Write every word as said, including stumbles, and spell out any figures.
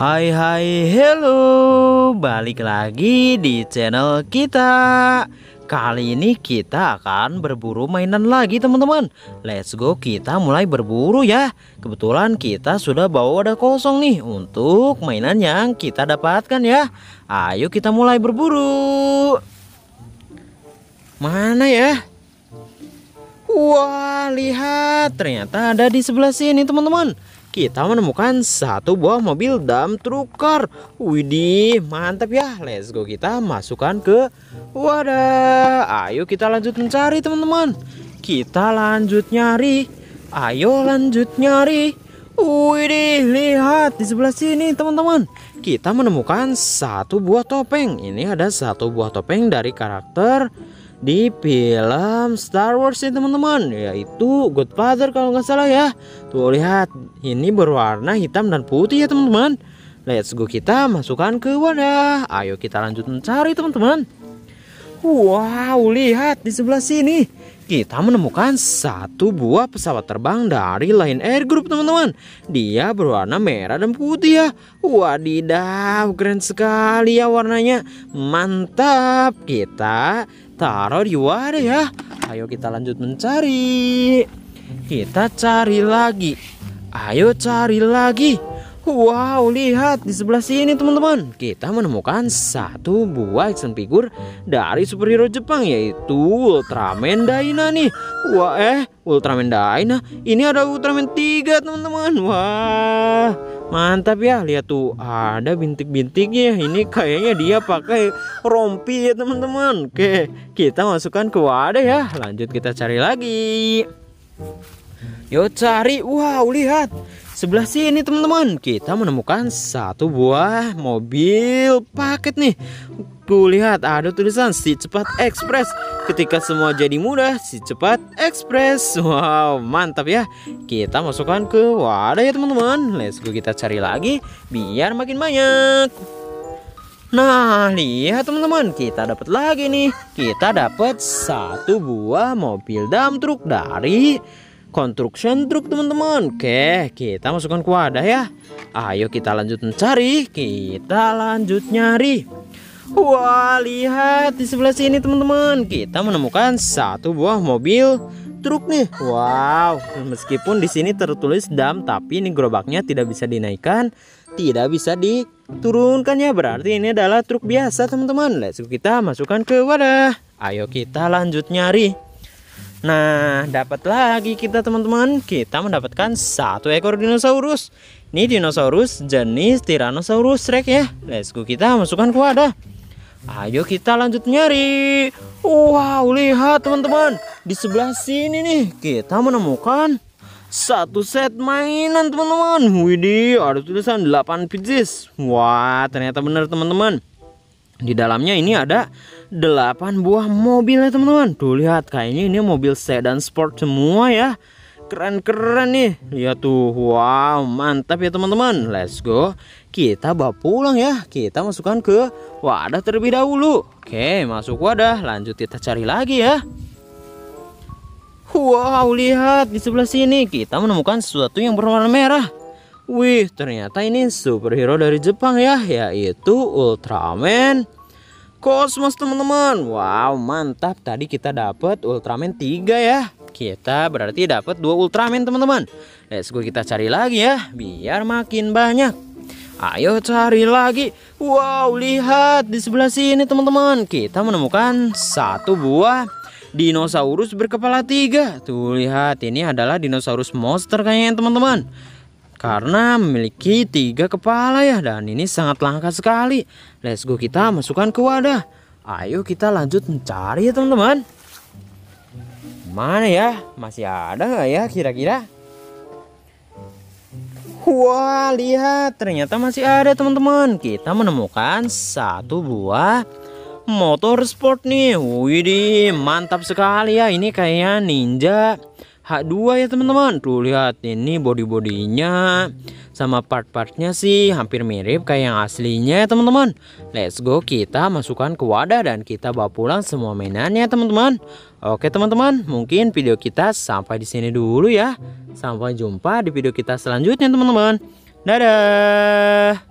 Hai hai hello, balik lagi di channel kita. Kali ini kita akan berburu mainan lagi teman-teman. Let's go, kita mulai berburu ya. Kebetulan kita sudah bawa wadah kosong nih untuk mainan yang kita dapatkan ya. Ayo kita mulai berburu. Mana ya? Wah, lihat, ternyata ada di sebelah sini teman-teman. Kita menemukan satu buah mobil dump truck car. Widih, mantap ya. Let's go, kita masukkan ke wadah. Ayo kita lanjut mencari teman-teman. Kita lanjut nyari. Ayo lanjut nyari. Widih, lihat di sebelah sini teman-teman. Kita menemukan satu buah topeng. Ini ada satu buah topeng dari karakter di film Star Wars ya teman-teman, yaitu Godfather kalau nggak salah ya. Tuh lihat, ini berwarna hitam dan putih ya teman-teman. Let's go, kita masukkan ke wadah. Ayo kita lanjut mencari teman-teman. Wow, lihat di sebelah sini kita menemukan satu buah pesawat terbang dari Lion Air Group teman-teman. Dia berwarna merah dan putih ya. Wadidaw, keren sekali ya warnanya. Mantap, kita taruh di wadah ya. Ayo kita lanjut mencari. Kita cari lagi. Ayo cari lagi. Wow, lihat di sebelah sini teman-teman. Kita menemukan satu buah action figure dari superhero Jepang, yaitu Ultraman Dyna nih. Wah, eh Ultraman Dyna. Ini ada Ultraman tiga teman-teman. Wah, mantap ya. Lihat tuh, ada bintik-bintiknya. Ini kayaknya dia pakai rompi ya teman-teman. Oke, kita masukkan ke wadah ya. Lanjut kita cari lagi. Yo cari. Wow, lihat sebelah sini teman-teman, kita menemukan satu buah mobil paket nih. Tuh lihat, ada tulisan Si Cepat Express. Ketika semua jadi mudah, Si Cepat Express. Wow, mantap ya. Kita masukkan ke wadah ya teman-teman. Let's go, kita cari lagi biar makin banyak. Nah, lihat teman-teman, kita dapat lagi nih. Kita dapat satu buah mobil dump truck dari construction truk teman-teman. Oke, kita masukkan ke wadah ya. Ayo kita lanjut mencari. Kita lanjut nyari. Wah, lihat di sebelah sini teman-teman. Kita menemukan satu buah mobil truk nih. Wow, meskipun di sini tertulis dam, tapi ini gerobaknya tidak bisa dinaikkan, tidak bisa diturunkan ya. Berarti ini adalah truk biasa teman-teman. Let's go, kita masukkan ke wadah. Ayo kita lanjut nyari. Nah, dapat lagi kita teman-teman. Kita mendapatkan satu ekor dinosaurus. Ini dinosaurus jenis Tyrannosaurus Rex ya. Let's go, kita masukkan ke wadah. Ayo kita lanjut nyari. Wow, lihat teman-teman, di sebelah sini nih kita menemukan satu set mainan teman-teman. Widih, ada tulisan delapan pieces. Wah, ternyata benar teman-teman. Di dalamnya ini ada delapan buah mobil ya teman-teman. Tuh lihat, kayaknya ini mobil sedan sport semua ya. Keren-keren nih. Lihat tuh, wow, mantap ya teman-teman. Let's go, kita bawa pulang ya. Kita masukkan ke wadah terlebih dahulu. Oke, masuk wadah. Lanjut kita cari lagi ya. Wow, lihat di sebelah sini kita menemukan sesuatu yang berwarna merah. Wih, ternyata ini superhero dari Jepang ya, yaitu Ultraman Kosmos teman-teman. Wow, mantap. Tadi kita dapat Ultraman tiga ya. Kita berarti dapat dua Ultraman teman-teman. Let's go, kita cari lagi ya biar makin banyak. Ayo cari lagi. Wow, lihat di sebelah sini teman-teman. Kita menemukan satu buah dinosaurus berkepala tiga. Tuh lihat, ini adalah dinosaurus monster kayaknya teman-teman, karena memiliki tiga kepala ya, dan ini sangat langka sekali. Let's go, kita masukkan ke wadah. Ayo kita lanjut mencari ya teman-teman. Mana ya? Masih ada nggak ya kira-kira? Wah, lihat, ternyata masih ada teman-teman. Kita menemukan satu buah motor sport nih. Widih, mantap sekali ya. Ini kayaknya Ninja H dua ya teman-teman. Tuh lihat, ini body-bodinya sama part-partnya sih hampir mirip kayak yang aslinya ya teman-teman. Let's go, kita masukkan ke wadah dan kita bawa pulang semua mainannya teman-teman. Oke teman-teman, mungkin video kita sampai di sini dulu ya. Sampai jumpa di video kita selanjutnya teman-teman. Dadah.